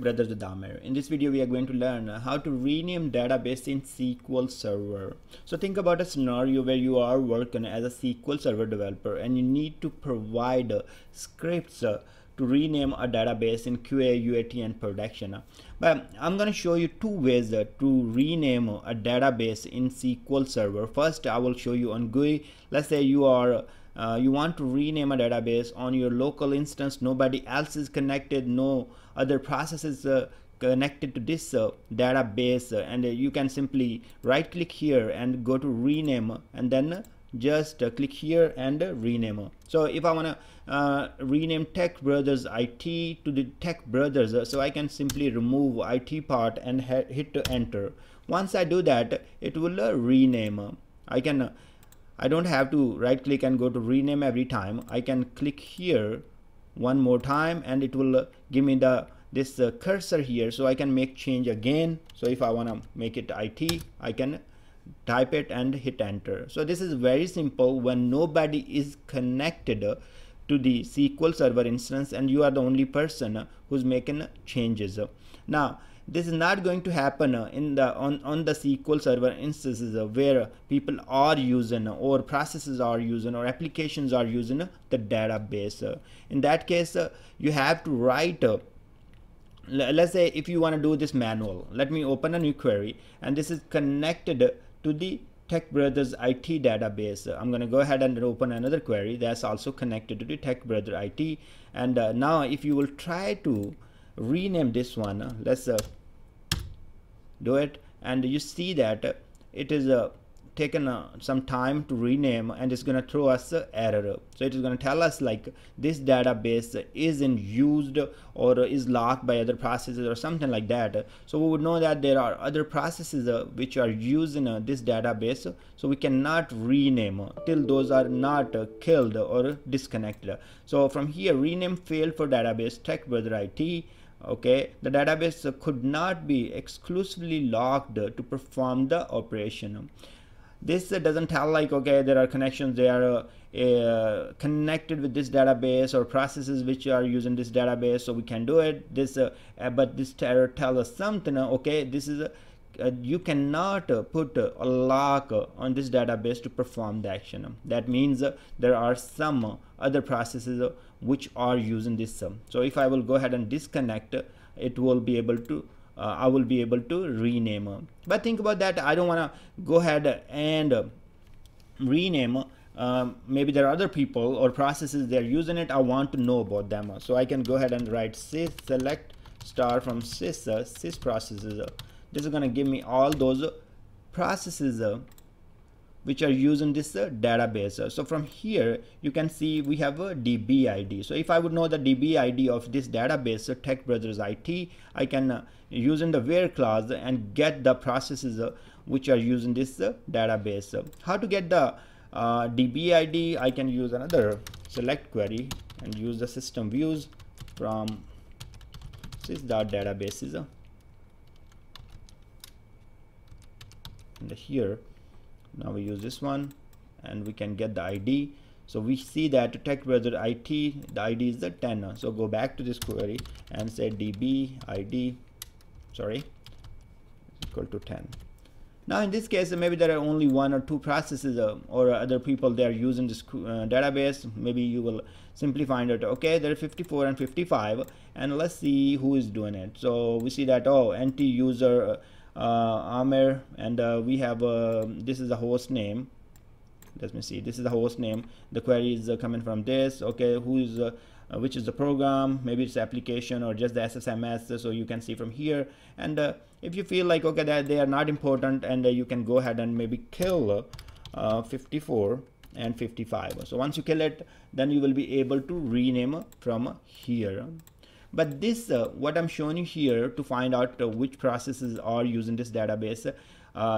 Brothers the Damer. In this video we are going to learn how to rename database in SQL Server. So think about a scenario where you are working as a SQL Server developer and you need to provide scripts to rename a database in QA, UAT and production. But I'm going to show you two ways to rename a database in SQL Server. First I will show you on GUI. Let's say you are you want to rename a database on your local instance. Nobody else is connected, no other processes connected to this database, and you can simply right click here and go to rename, and then just click here and rename. So if I want to rename TechBrothersIT to the TechBrothers, so I can simply remove IT part and hit enter. Once I do that, it will rename. I don't have to right click and go to rename every time. I can click here one more time and it will give me this cursor here, so I can make change again. So if I want to make it IT, I can type it and hit enter. So this is very simple when nobody is connected to the SQL Server instance and you are the only person who's making changes. Now this is not going to happen on the SQL Server instances where people are using or processes are using or applications are using the database. In that case, you have to write, let's say if you want to do this manual, let me open a new query, and this is connected to the TechBrothersIT database. I'm going to go ahead and open another query that's also connected to the TechBrothersIT, and now if you will try to rename this one, let's do it, and you see that it is taken some time to rename, and it's going to throw us an error. So it is going to tell us like this database isn't used or is locked by other processes or something like that. So we would know that there are other processes which are using this database, so we cannot rename till those are not killed or disconnected. So from here, rename failed for database TechBrothersIT. Okay, the database could not be exclusively locked to perform the operation. This doesn't tell like, okay, there are connections, they are connected with this database or processes which are using this database, so we can do it. This but this error tells us something. Okay, this is you cannot put a lock on this database to perform the action. That means there are some other processes which are using this. So if I will go ahead and disconnect, it will be able to I will be able to rename. But think about that, I don't want to go ahead and rename. Maybe there are other people or processes, they're using it, I want to know about them. So I can go ahead and write sys select star from sys sys processes. This is going to give me all those processes which are using this database. So from here you can see we have a DB ID. So if I would know the DB ID of this database, TechBrothersIT, I can use in the where clause and get the processes which are using this database. How to get the DB ID? I can use another select query and use the system views from sys.databases, and here now we use this one and we can get the ID. So we see that TechBrothersIT, the ID is the 10. So go back to this query and say DB ID, sorry, equal to 10. Now in this case, maybe there are only one or two processes or other people, they are using this database. Maybe you will simply find out, okay, there are 54 and 55, and let's see who is doing it. So we see that, oh, NT user Amir, and we have this is the host name. Let me see, this is the host name, the query is coming from this. Okay, who is which is the program, maybe it's application or just the SSMS. So you can see from here, and if you feel like, okay, that they are not important, and you can go ahead and maybe kill 54 and 55. So once you kill it, then you will be able to rename from here. But this what I'm showing you here to find out which processes are using this database,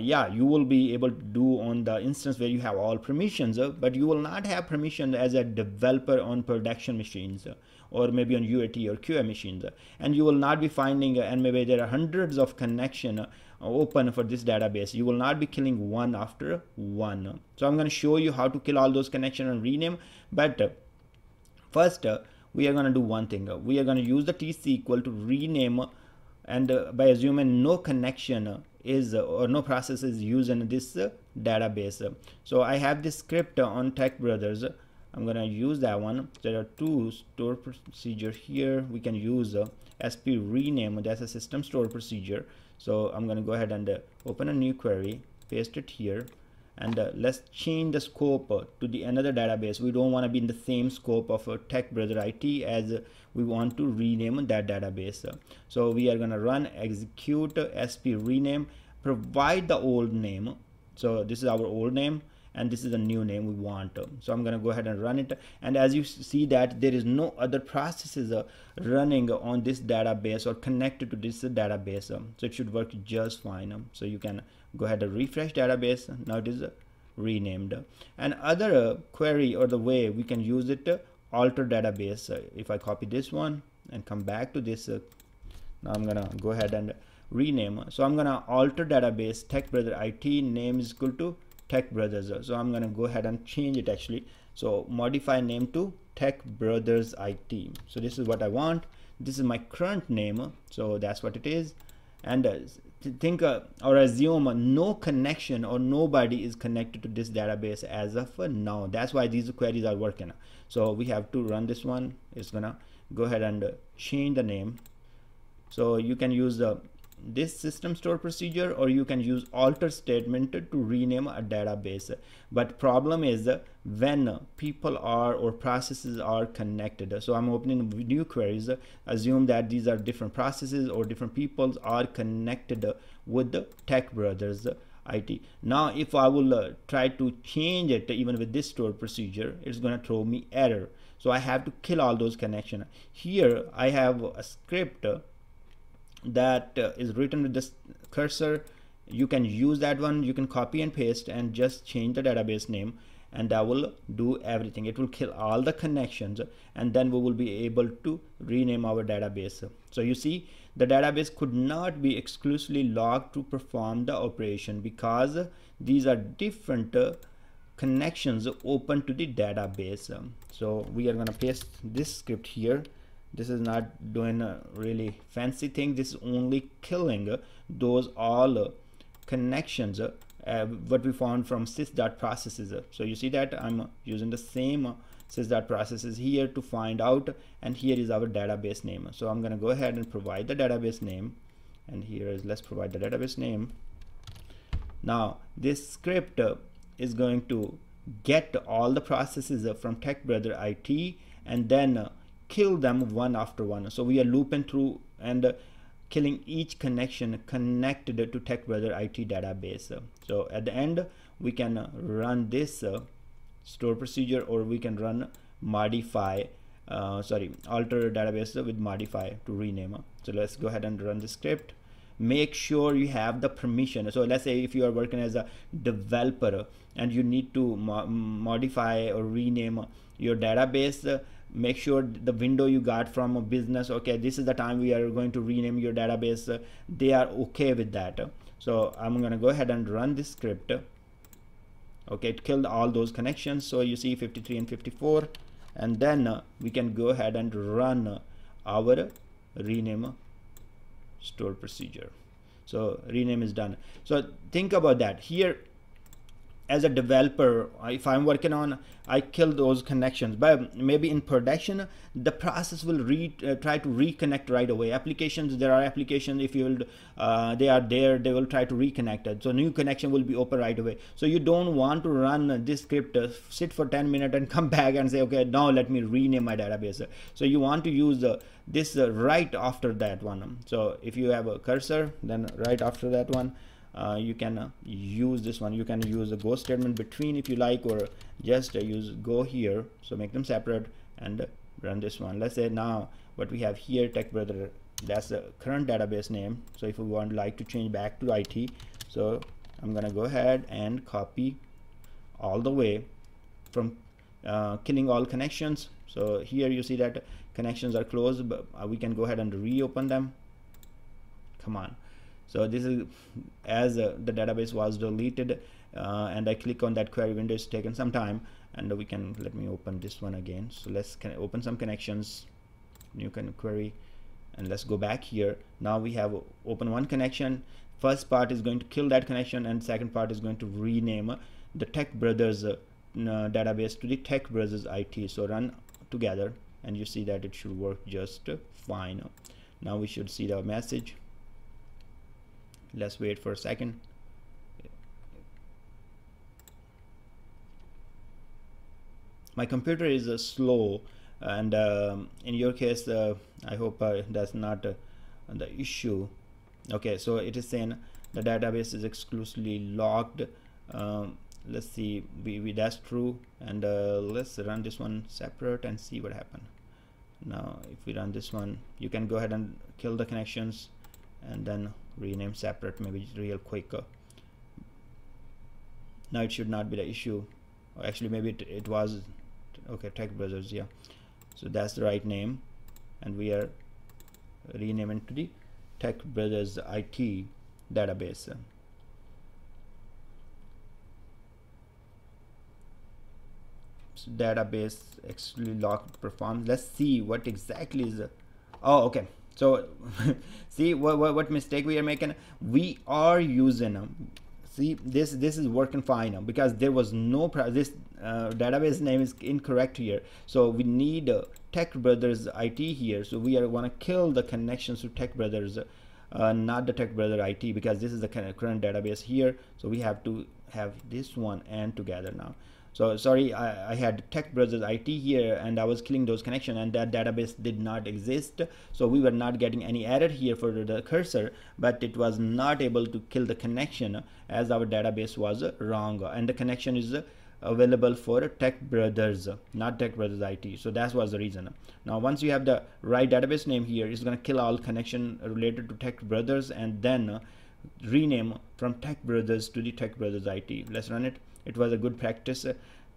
yeah, you will be able to do on the instance where you have all permissions, but you will not have permission as a developer on production machines or maybe on UAT or QA machines, and you will not be finding and maybe there are hundreds of connections open for this database. You will not be killing one after one. So I'm going to show you how to kill all those connections and rename, but first we are going to do one thing. We are going to use the T-SQL to rename and by assuming no connection is or no process is used in this database. So I have this script on Tech Brothers. I'm gonna use that one. There are two store procedures here. We can use sp_rename, that's a system store procedure. So I'm gonna go ahead and open a new query, paste it here, and let's change the scope to the another database. We don't want to be in the same scope of TechBrothersIT, as we want to rename that database. So we are going to run execute sp_rename, provide the old name. So this is our old name and this is the new name we want. So I'm going to go ahead and run it, and as you see that there is no other processes running on this database or connected to this database, so it should work just fine. So you can go ahead and refresh database. Now it is renamed. And other query or the way we can use it, alter database. If I copy this one and come back to this, now I'm gonna go ahead and rename. So I'm gonna alter database TechBrothersIT name is equal to Tech Brothers. So I'm gonna go ahead and change it actually. So modify name to TechBrothersIT. So this is what I want. This is my current name. So that's what it is. And think or assume no connection or nobody is connected to this database as of now. That's why these queries are working. So we have to run this one. It's gonna go ahead and change the name. So you can use this system store procedure, or you can use alter statement to rename a database. But problem is when people are or processes are connected. So I'm opening new queries. Assume that these are different processes or different peoples are connected with the TechBrothersIT. Now if I will try to change it even with this store procedure, it's going to throw me error. So I have to kill all those connections. Here I have a script that is written with this cursor. You can use that one, you can copy and paste and just change the database name, and that will do everything. It will kill all the connections, and then we will be able to rename our database. So you see, the database could not be exclusively logged to perform the operation, because these are different connections open to the database. So we are going to paste this script here. This is not doing a really fancy thing. This is only killing those all connections, what we found from sys.processes. So you see that I'm using the same sys.processes here to find out, and here is our database name. So I'm gonna go ahead and provide the database name, and here is, let's provide the database name. Now this script is going to get all the processes from TechBrothersIT and then kill them one after one. So we are looping through and killing each connection connected to TechBrothersIT database. So at the end we can run this store procedure, or we can run alter database with modify to rename. So let's go ahead and run the script. Make sure you have the permission. So let's say if you are working as a developer and you need to modify or rename your database, make sure the window you got from a business, okay, this is the time we are going to rename your database, they are okay with that. So I'm gonna go ahead and run this script. Okay, it killed all those connections. So you see 53 and 54, and then we can go ahead and run our rename store procedure. So rename is done. So think about that here. As a developer, if I'm working on, I kill those connections, but maybe in production the process will try to reconnect right away. Applications, there are applications, if you will, they will try to reconnect it. So new connection will be open right away. So you don't want to run this script, sit for 10 minutes and come back and say, okay, now let me rename my database. So you want to use this right after that one. So if you have a cursor, then right after that one, you can use this one. You can use a go statement between if you like, or just use go here. So make them separate and run this one. Let's say now what we have here, TechBrothers, that's the current database name. So if we want like to change back to IT, so I'm gonna go ahead and copy all the way from killing all connections. So here you see that connections are closed, but we can go ahead and reopen them. Come on. So this is as the database was deleted, and I click on that query window, it's taken some time, and we can, let me open this one again. So let's open some connections, new query, and let's go back here. Now we have open one connection. First part is going to kill that connection, and second part is going to rename the TechBrothers database to the TechBrothersIT. So run together, and you see that it should work just fine. Now we should see the message. Let's wait for a second. My computer is slow, and in your case, I hope that's not the issue. Okay, so it is saying the database is exclusively locked. Let's see, that's true, and let's run this one separate and see what happened. Now if we run this one, you can go ahead and kill the connections and then rename separate, maybe real quicker. Now it should not be the issue. Actually, maybe it was. Okay, TechBrothers, yeah, so that's the right name, and we are renaming to the TechBrothersIT database. So database actually locked performed. Let's see what exactly is. Oh, okay. So see what mistake we are making. We are using see this is working fine because there was no database name is incorrect here, so we need TechBrothers IT here. So we are going to kill the connections to TechBrothers, not the TechBrothers IT, because this is the current database here. So we have to have this one and together now. So sorry, I had TechBrothers IT here and I was killing those connections, and that database did not exist. So we were not getting any error here for the cursor, but it was not able to kill the connection as our database was wrong, and the connection is available for TechBrothers, not TechBrothers IT. So that was the reason. Now once you have the right database name here, it's going to kill all connection related to TechBrothers and then rename from TechBrothers to the TechBrothers IT. Let's run it. It was a good practice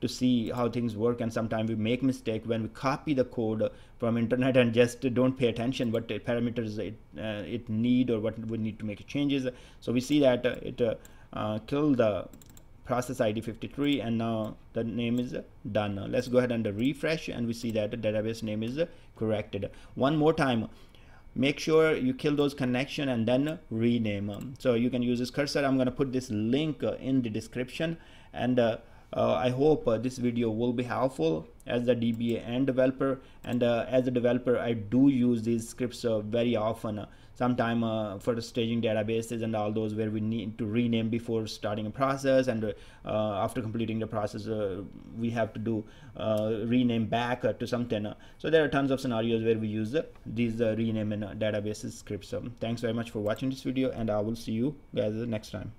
to see how things work, and sometimes we make mistake when we copy the code from internet and just don't pay attention what parameters it need or what we need to make changes. So we see that it killed the process ID 53, and now the name is done. Let's go ahead and refresh, and we see that the database name is corrected. One more time, make sure you kill those connection and then rename them. So you can use this cursor. I'm going to put this link in the description, and I hope this video will be helpful as a DBA and developer. And as a developer, I do use these scripts very often, sometime for the staging databases and all those, where we need to rename before starting a process, and after completing the process we have to do rename back to something. So there are tons of scenarios where we use these renaming databases scripts. Thanks very much for watching this video, and I will see you guys next time.